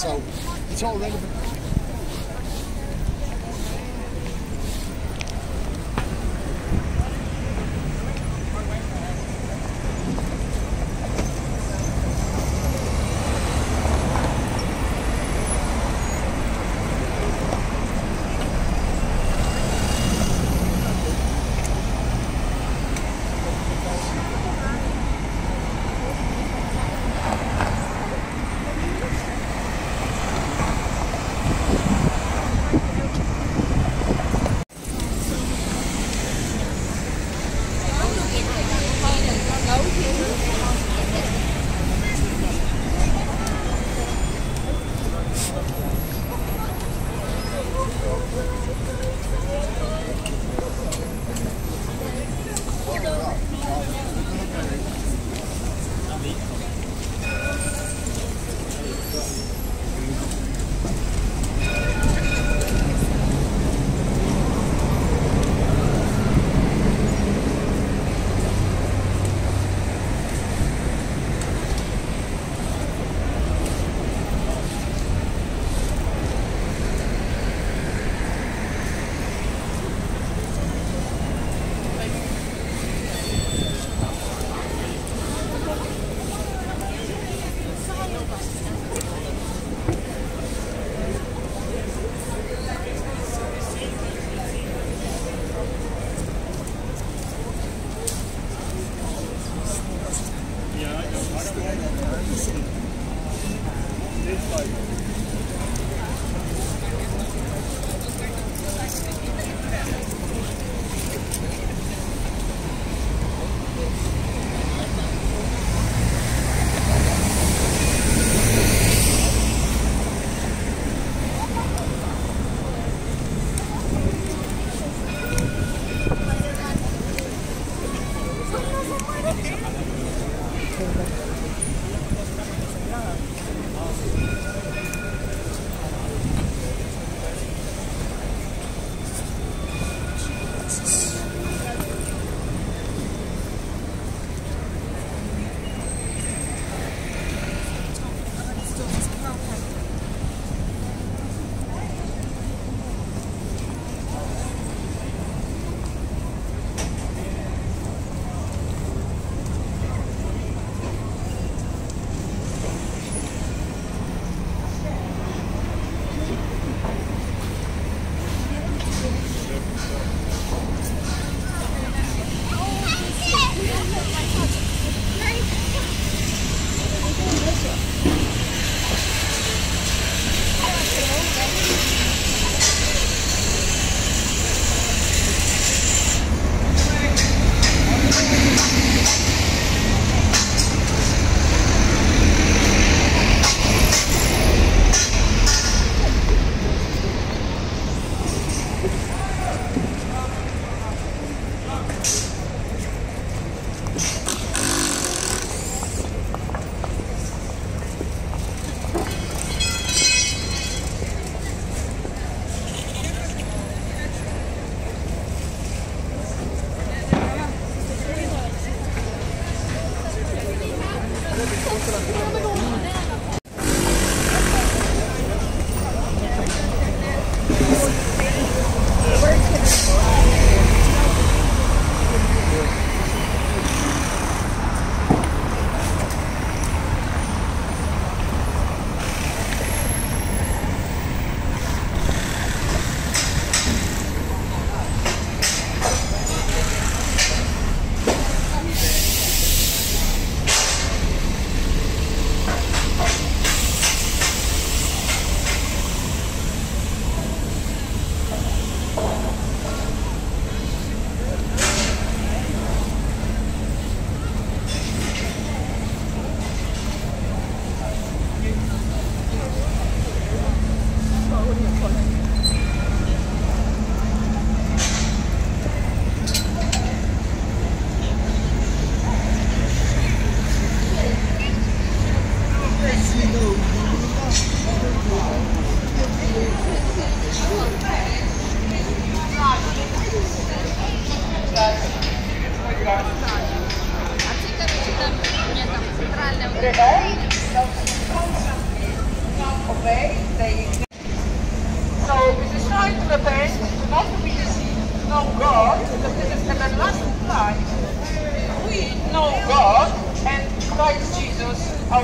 so it's all relevant.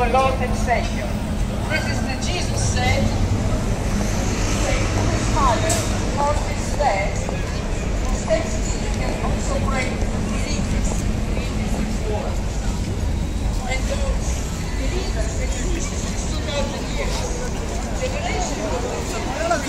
our Lord and Savior. This is the Jesus said, his Father, for his death, whose destiny can also break believers in this world. And those believers and Christians throughout the years, generations of the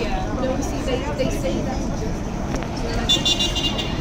Yeah, no, see, they say that.